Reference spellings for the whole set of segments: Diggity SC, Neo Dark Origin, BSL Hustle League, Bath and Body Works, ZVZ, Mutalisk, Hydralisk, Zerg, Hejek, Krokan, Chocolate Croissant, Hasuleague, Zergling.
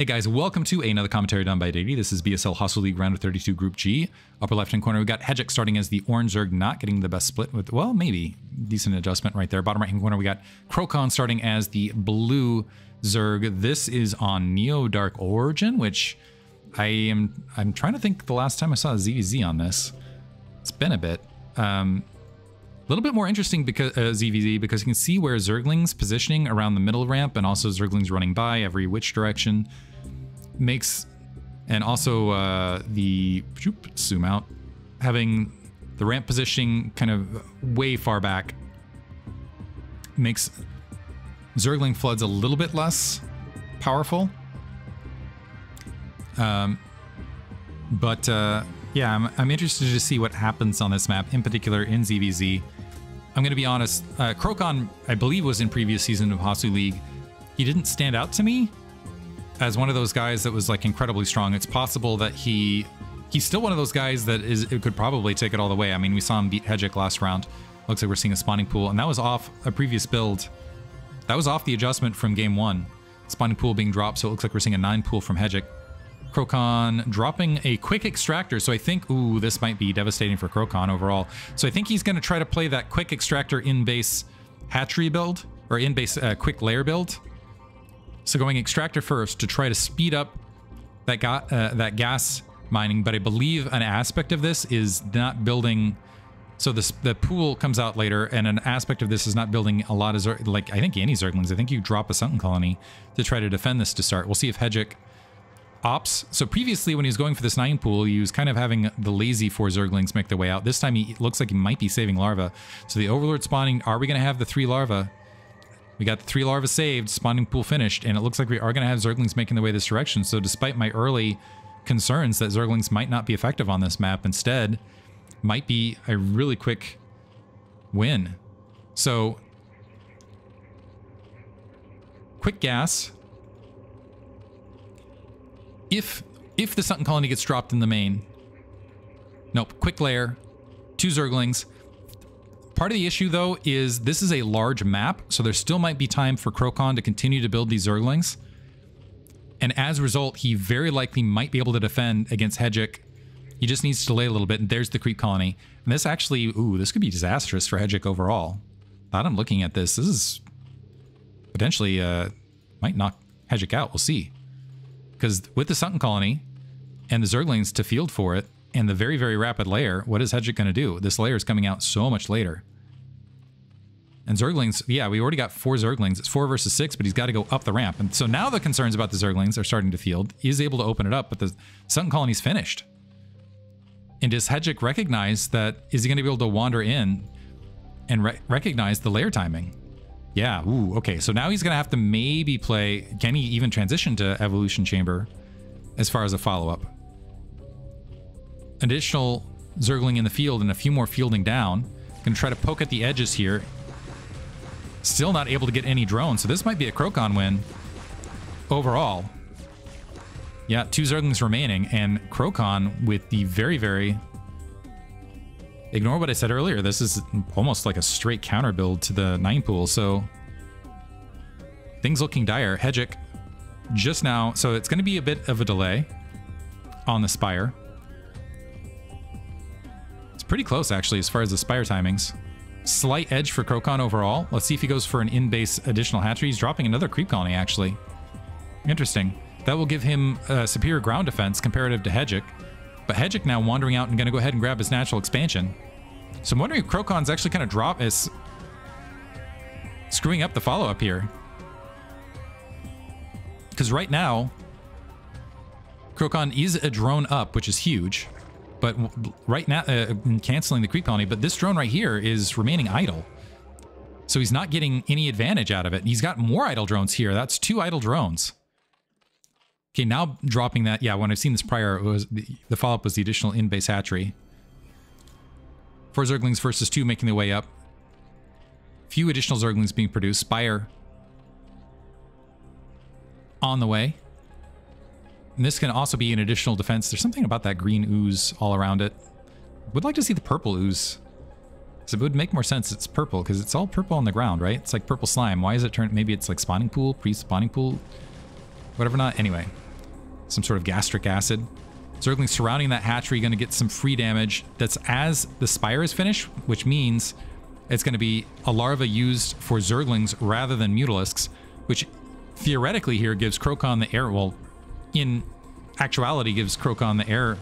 Hey guys, welcome to another commentary done by Diggity. This is BSL Hustle League round of 32, Group G. Upper left-hand corner, we got Hejek starting as the orange Zerg, not getting the best split with, well, maybe decent adjustment right there. Bottom right-hand corner, we got Krokan starting as the blue Zerg. This is on Neo Dark Origin, which I'm trying to think the last time I saw a ZVZ on this. It's been a bit. Little bit more interesting because ZVZ, because you can see where Zerglings positioning around the middle ramp and also Zerglings running by every which direction makes, and also the zoom out, having the ramp positioning kind of way far back makes Zergling floods a little bit less powerful. Yeah, I'm interested to see what happens on this map, in particular in ZVZ. I'm going to be honest, Krokan, I believe, was in previous season of Hasuleague. He didn't stand out to me as one of those guys that was like incredibly strong. It's possible that he's still one of those guys that could probably take it all the way. I mean, we saw him beat Hejek last round. Looks like we're seeing a spawning pool, and that was off a previous build. That was off the adjustment from game one. Spawning pool being dropped, so it looks like we're seeing a 9 pool from Hejek. Krokan dropping a quick extractor, so I think, ooh, this might be devastating for Krokan overall. So I think he's going to try to play that quick extractor in-base hatchery build, or in-base quick layer build. So going extractor first to try to speed up that, that gas mining, but I believe an aspect of this is not building... So the pool comes out later, and an aspect of this is not building a lot of... Like, I think any Zerglings, I think you drop a Sunken Colony to try to defend this to start. We'll see if Hejek... Ops. So previously when he was going for this 9 pool, he was kind of having the lazy 4 Zerglings make their way out. This time he looks like he might be saving larva. So the Overlord spawning, are we going to have the 3 larva? We got the 3 larva saved, spawning pool finished, and it looks like we are going to have Zerglings making their way this direction. So despite my early concerns that Zerglings might not be effective on this map, instead might be a really quick win. So quick gas. If the Sunken Colony gets dropped in the main, nope, quick layer, 2 Zerglings. Part of the issue though is this is a large map, so there still might be time for Krokan to continue to build these Zerglings. And as a result, he very likely might be able to defend against Hejek. He just needs to delay a little bit, and there's the creep colony. And this actually, ooh, this could be disastrous for Hejek overall. Now that I'm looking at this, this is potentially, might knock Hejek out, we'll see. Because with the Sunken Colony and the Zerglings to field for it and the very, very rapid layer, what is Hejek going to do? This layer is coming out so much later. And Zerglings, yeah, we already got 4 Zerglings. It's 4 versus 6, but he's got to go up the ramp. And so now the concerns about the Zerglings are starting to field. He is able to open it up, but the Sunken Colony's finished. And does Hejek recognize that? Is he going to be able to wander in and recognize the layer timing? Yeah, ooh, okay, so now he's going to have to maybe play... Can he even transition to Evolution Chamber as far as a follow-up? Additional Zergling in the field and a few more fielding down. Going to try to poke at the edges here. Still not able to get any drones, so this might be a Krokan win overall. Yeah, 2 Zerglings remaining, and Krokan with the very, very... Ignore what I said earlier, this is almost like a straight counter build to the 9 pool, so things looking dire. Hejek just now, so it's going to be a bit of a delay on the Spire. It's pretty close, actually, as far as the Spire timings. Slight edge for Krokan overall. Let's see if he goes for an in-base additional hatchery. He's dropping another creep colony, actually. Interesting. That will give him superior ground defense comparative to Hejek. But Hejek now wandering out and going to go ahead and grab his natural expansion. So I'm wondering if Krokan's actually kind of screwing up the follow-up here. Because right now, Krokan is a drone up, which is huge. But right now, canceling the creep colony, but this drone right here is remaining idle. So he's not getting any advantage out of it. He's got more idle drones here. That's 2 idle drones. Okay, now dropping that. Yeah, when I've seen this prior, it was the follow-up was the additional in-base hatchery. 4 Zerglings versus 2 making their way up. Few additional Zerglings being produced. Spire on the way. And this can also be an additional defense. There's something about that green ooze all around it. Would like to see the purple ooze. Because it would make more sense it's purple, because it's all purple on the ground, right? It's like purple slime. Why is it turned? Maybe it's like spawning pool, pre-spawning pool. Whatever, not anyway. some sort of gastric acid. Zergling surrounding that hatchery, going to get some free damage. That's as the spire is finished, which means it's going to be a larva used for Zerglings rather than Mutalisks, which theoretically here gives Krokan the air, well, in actuality gives Krokan the air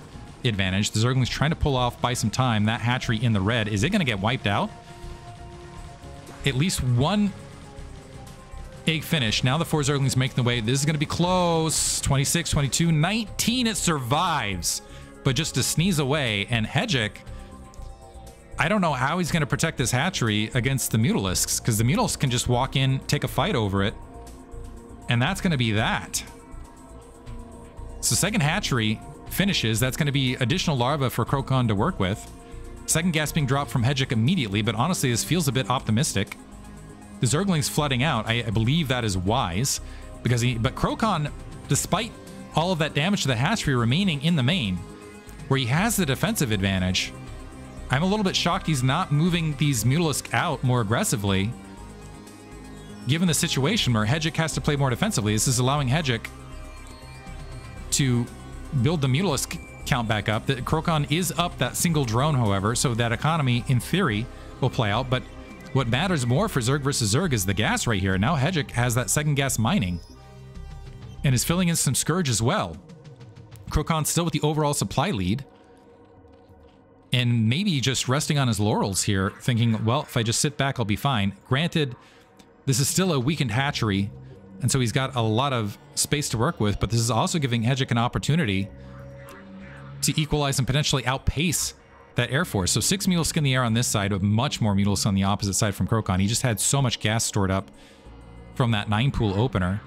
advantage. The Zergling's trying to pull off, buy some time. That hatchery in the red, is it going to get wiped out? At least one egg finish. Now the four Zerglings making the way. This is going to be close. 26, 22, 19. It survives, but just a sneeze away. And Hejek, I don't know how he's going to protect this hatchery against the Mutalisks, because the Mutalisks can just walk in, take a fight over it, and that's going to be that. So second hatchery finishes. That's going to be additional larva for Krokan to work with. Second gas being dropped from Hejek immediately, but honestly, this feels a bit optimistic. The Zergling's flooding out. I believe that is wise, because but Krokan, despite all of that damage to the hatchery, remaining in the main, where he has the defensive advantage. I'm a little bit shocked he's not moving these Mutalisks out more aggressively, given the situation where Hejek has to play more defensively. This is allowing Hejek to build the Mutalisk count back up. The Krokan is up that single drone, however, so that economy, in theory, will play out. But what matters more for Zerg versus Zerg is the gas right here. Now Hejek has that second gas mining and is filling in some Scourge as well. Krokan still with the overall supply lead, and maybe just resting on his laurels here, thinking, well, if I just sit back, I'll be fine. Granted, this is still a weakened hatchery, and so he's got a lot of space to work with, but this is also giving Hejek an opportunity to equalize and potentially outpace that air force. So 6 Mutalisks in the air on this side, but much more Mutalisks on the opposite side from Krokan. He just had so much gas stored up from that 9 pool opener.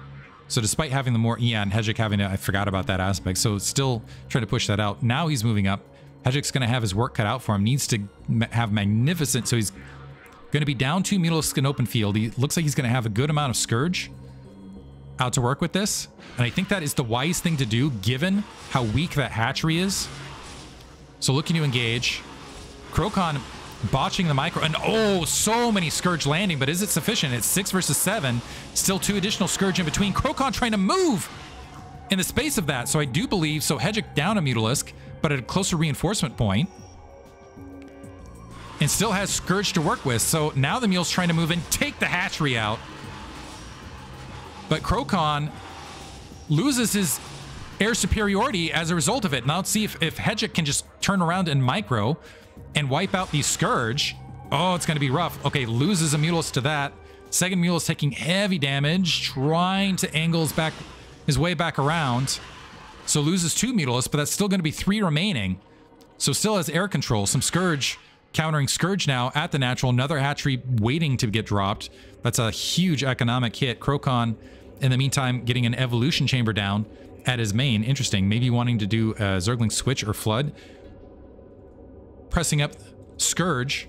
So despite having the more, yeah, and Hejek having to, I forgot about that aspect, so still trying to push that out. Now he's moving up. Hejek's going to have his work cut out for him. Needs to have magnificent, so he's going to be down 2 Mutalisks in open field. He looks like he's going to have a good amount of Scourge out to work with this, and I think that is the wise thing to do given how weak that hatchery is. So looking to engage. Krokan botching the micro, and oh, so many Scourge landing, but is it sufficient? It's 6 versus 7, still 2 additional Scourge in between. Krokan trying to move in the space of that, so I do believe, so Hejek down a Mutalisk, but at a closer reinforcement point, and still has Scourge to work with. So now the Mule's trying to move and take the hatchery out, but Krokan loses his air superiority as a result of it. Now let's see if Hejek can just turn around and micro and wipe out the Scourge. Oh, it's going to be rough. Okay, loses a Mutalisk to that. Second Mule is taking heavy damage, trying to angle his way back around. So loses 2 Mutalisks, but that's still going to be 3 remaining. So still has air control. Some Scourge, countering Scourge now at the natural. Another hatchery waiting to get dropped. That's a huge economic hit. Krokan, in the meantime, getting an evolution chamber down at his main. Interesting. Maybe wanting to do a Zergling switch or flood. Pressing up Scourge.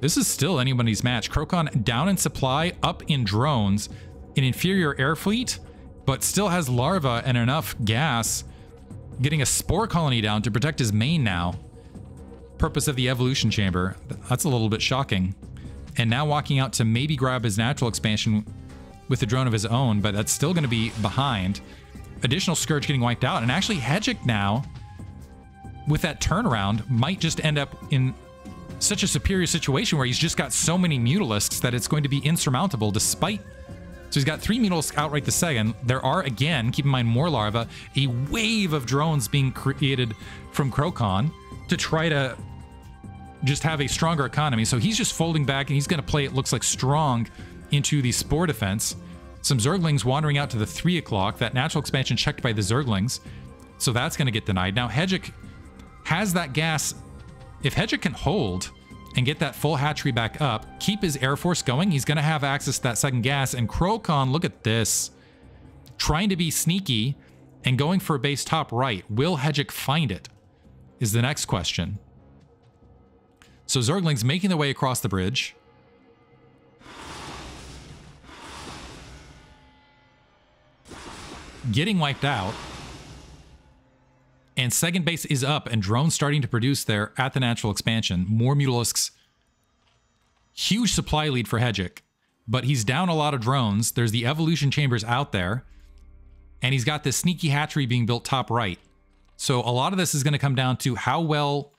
This is still anybody's match. Krokan down in supply, up in drones. An inferior air fleet, but still has larva and enough gas, getting a spore colony down to protect his main now. Purpose of the evolution chamber. That's a little bit shocking. And now walking out to maybe grab his natural expansion with a drone of his own, but that's still going to be behind. Additional Scourge getting wiped out. And actually Hejek now, with that turnaround, might just end up in such a superior situation where he's just got so many Mutalisks that it's going to be insurmountable despite. So he's got 3 Mutalisks outright the second. There are, again, keep in mind, more larvae, a wave of drones being created from Krokan to try to just have a stronger economy. So he's just folding back, and he's going to play, it looks like, strong into the spore defense. Some Zerglings wandering out to the 3 o'clock. That natural expansion checked by the Zerglings. So that's going to get denied. Now Hejek has that gas. If Hejek can hold and get that full hatchery back up, keep his air force going, he's going to have access to that second gas. And Krokan, look at this, trying to be sneaky and going for a base top right. Will Hejek find it is the next question. So Zerglings making their way across the bridge. Getting wiped out. And second base is up, and drones starting to produce there at the natural expansion. More Mutalisks. Huge supply lead for Hejek, but he's down a lot of drones. There's the evolution chambers out there. And he's got this sneaky hatchery being built top right. So a lot of this is going to come down to how well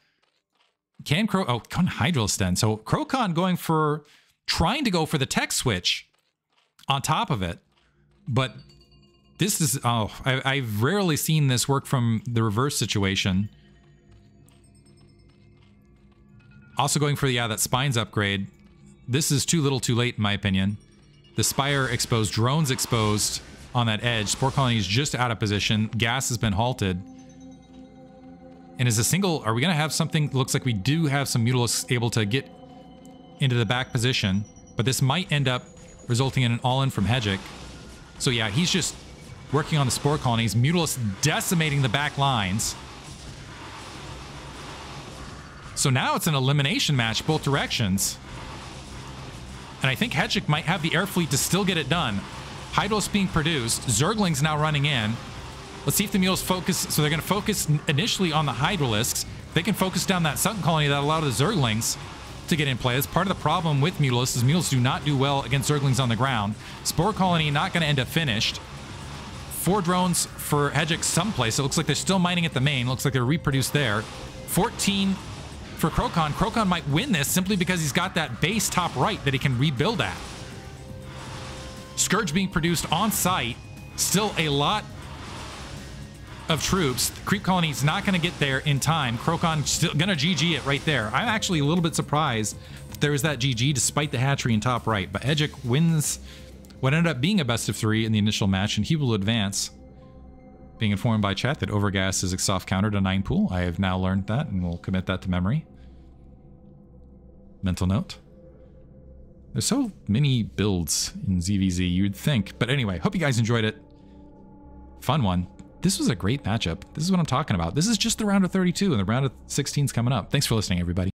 can Krokan. So Krokan going for, trying to go for the tech switch on top of it. But this is, oh, I've rarely seen this work from the reverse situation. Also going for, yeah, that spines upgrade. This is too little too late in my opinion. The Spire exposed, drones exposed on that edge. Spore Colony is just out of position. Gas has been halted. And as a single, are we going to have something? Looks like we do have some Mutalisks able to get into the back position, but this might end up resulting in an all-in from Hejek. So yeah, he's just working on the Spore Colonies. Mutalisks decimating the back lines. So now it's an elimination match both directions. And I think Hejek might have the air fleet to still get it done. Hydalos being produced. Zerglings now running in. Let's see if the Mutalisks focus. So they're going to focus initially on the Hydralisks. They can focus down that sunken colony that allowed the Zerglings to get in play. That's part of the problem with Mutalisks is Mutalisks do not do well against Zerglings on the ground. Spore Colony not going to end up finished. 4 drones for Hejek someplace. It looks like they're still mining at the main. Looks like they're reproduced there. 14... for Krokan. Krokan might win this simply because he's got that base top right that he can rebuild at. Scourge being produced on site. Still a lot of troops. The Creep Colony's not going to get there in time. Krokan still going to GG it right there. I'm actually a little bit surprised that there was that GG despite the hatchery in top right. But Hejek wins what ended up being a best of 3 in the initial match, and he will advance. Being informed by chat that Overgas is a soft counter to 9 pool. I have now learned that and will commit that to memory. Mental note. There's so many builds in ZVZ, you'd think. But anyway, hope you guys enjoyed it. Fun one. This was a great matchup. This is what I'm talking about. This is just the round of 32 and the round of 16's coming up. Thanks for listening, everybody.